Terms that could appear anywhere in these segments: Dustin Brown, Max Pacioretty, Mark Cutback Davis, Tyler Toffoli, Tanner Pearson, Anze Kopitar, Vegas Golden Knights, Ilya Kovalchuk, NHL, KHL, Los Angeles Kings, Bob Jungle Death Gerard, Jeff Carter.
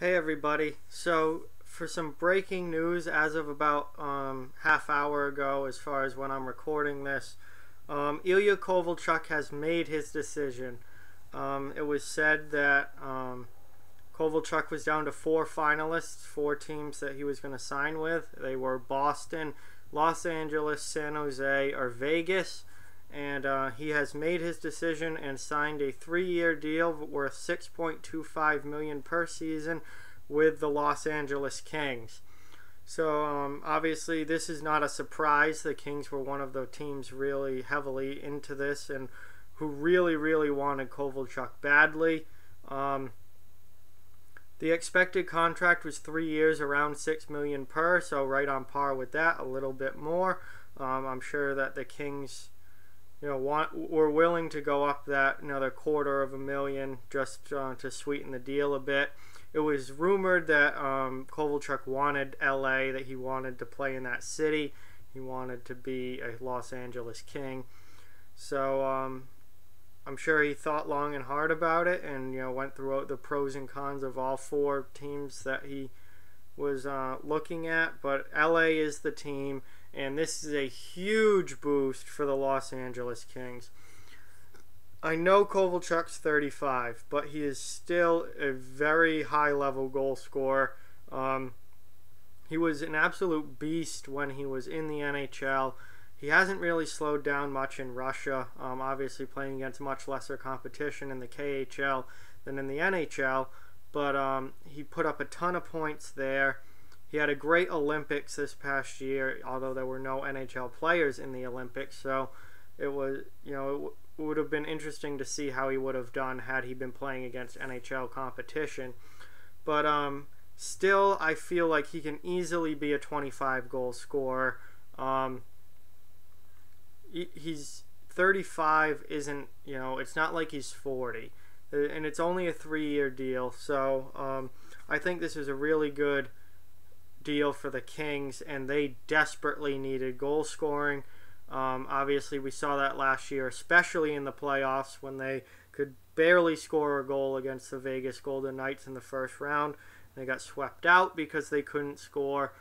Hey everybody, so for some breaking news as of about half hour ago as far as when I'm recording this, Ilya Kovalchuk has made his decision. It was said that Kovalchuk was down to four finalists, four teams that he was going to sign with. They were Boston, Los Angeles, San Jose, or Vegas, and he has made his decision and signed a 3-year deal worth $6.25 million per season with the Los Angeles Kings. So obviously this is not a surprise. The Kings were one of the teams really heavily into this and who really wanted Kovalchuk badly. The expected contract was 3 years, around $6 million per, so right on par with that, a little bit more. I'm sure that the Kings, you know, we're willing to go up that another $250,000 just to sweeten the deal a bit. It was rumored that Kovalchuk wanted LA, that he wanted to play in that city. He wanted to be a Los Angeles King. So I'm sure he thought long and hard about it, and you know, went through the pros and cons of all four teams that he was looking at. But LA is the team. And this is a huge boost for the Los Angeles Kings. I know Kovalchuk's 35, but he is still a very high-level goal scorer. He was an absolute beast when he was in the NHL. He hasn't really slowed down much in Russia, obviously playing against much lesser competition in the KHL than in the NHL. But he put up a ton of points there. He had a great Olympics this past year, although there were no NHL players in the Olympics, so it was, you know, it would have been interesting to see how he would have done had he been playing against NHL competition. But still, I feel like he can easily be a 25-goal scorer. He's 35, isn't, you know, it's not like he's 40, and it's only a 3-year deal. So I think this is a really good deal for the Kings, and they desperately needed goal scoring. Obviously we saw that last year, especially in the playoffs when they could barely score a goal against the Vegas Golden Knights in the first round. They got swept out because they couldn't score.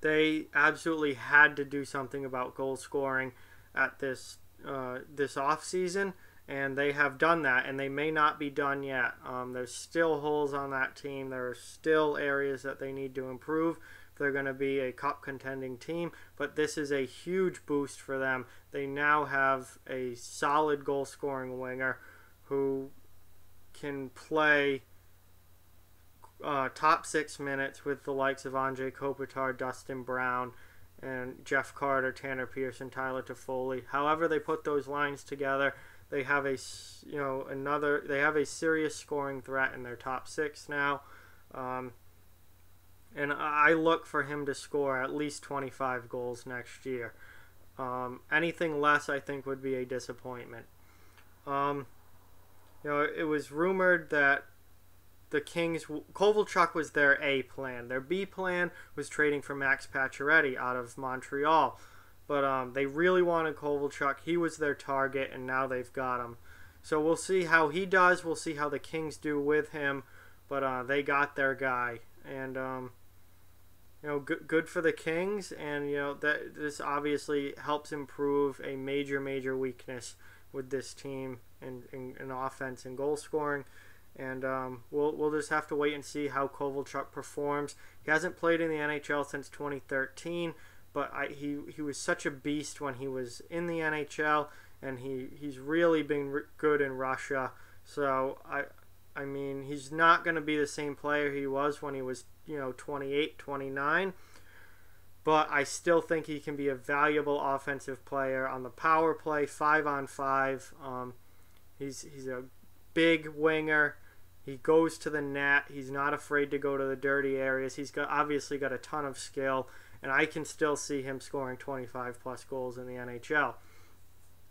They absolutely had to do something about goal scoring at this offseason, and they have done that, and they may not be done yet. There's still holes on that team. There are still areas that they need to improve if they're going to be a cup contending team, but this is a huge boost for them. They now have a solid goal scoring winger who can play top 6 minutes with the likes of Anze Kopitar, Dustin Brown, and Jeff Carter, Tanner Pearson, Tyler Toffoli. However they put those lines together, they have a, you know, they have a serious scoring threat in their top six now, and I look for him to score at least 25 goals next year. Anything less, I think, would be a disappointment. You know, it was rumored that the Kings, Kovalchuk was their A plan. Their B plan was trading for Max Pacioretty out of Montreal. But they really wanted Kovalchuk. He was their target, and now they've got him. So we'll see how he does. We'll see how the Kings do with him. But they got their guy, and you know, good for the Kings. And you know, that this obviously helps improve a major weakness with this team in offense and goal scoring. And we'll just have to wait and see how Kovalchuk performs. He hasn't played in the NHL since 2013. But he was such a beast when he was in the NHL, and he's really been good in Russia. So I mean, he's not going to be the same player he was when he was, you know, 28, 29. But I still think he can be a valuable offensive player on the power play, 5-on-5. He's a big winger. He goes to the net. He's not afraid to go to the dirty areas. He's got, obviously got a ton of skill. And I can still see him scoring 25-plus goals in the NHL.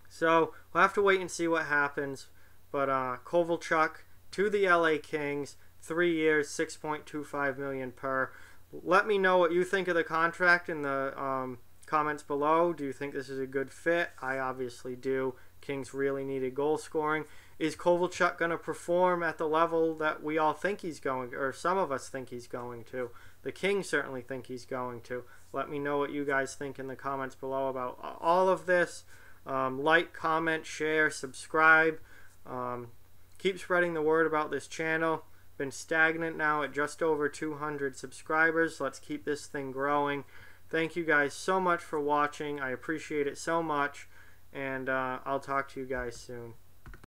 So we'll have to wait and see what happens. But Kovalchuk to the LA Kings, 3 years, $6.25 million per. Let me know what you think of the contract in the comments below. Do you think this is a good fit? I obviously do. Kings really needed goal scoring. Is Kovalchuk going to perform at the level that we all think he's going, or some of us think he's going to? The Kings certainly think he's going to. Let me know what you guys think in the comments below about all of this. Like, comment, share, subscribe. Keep spreading the word about this channel. Been stagnant now at just over 200 subscribers. Let's keep this thing growing. Thank you guys so much for watching. I appreciate it so much, and I'll talk to you guys soon.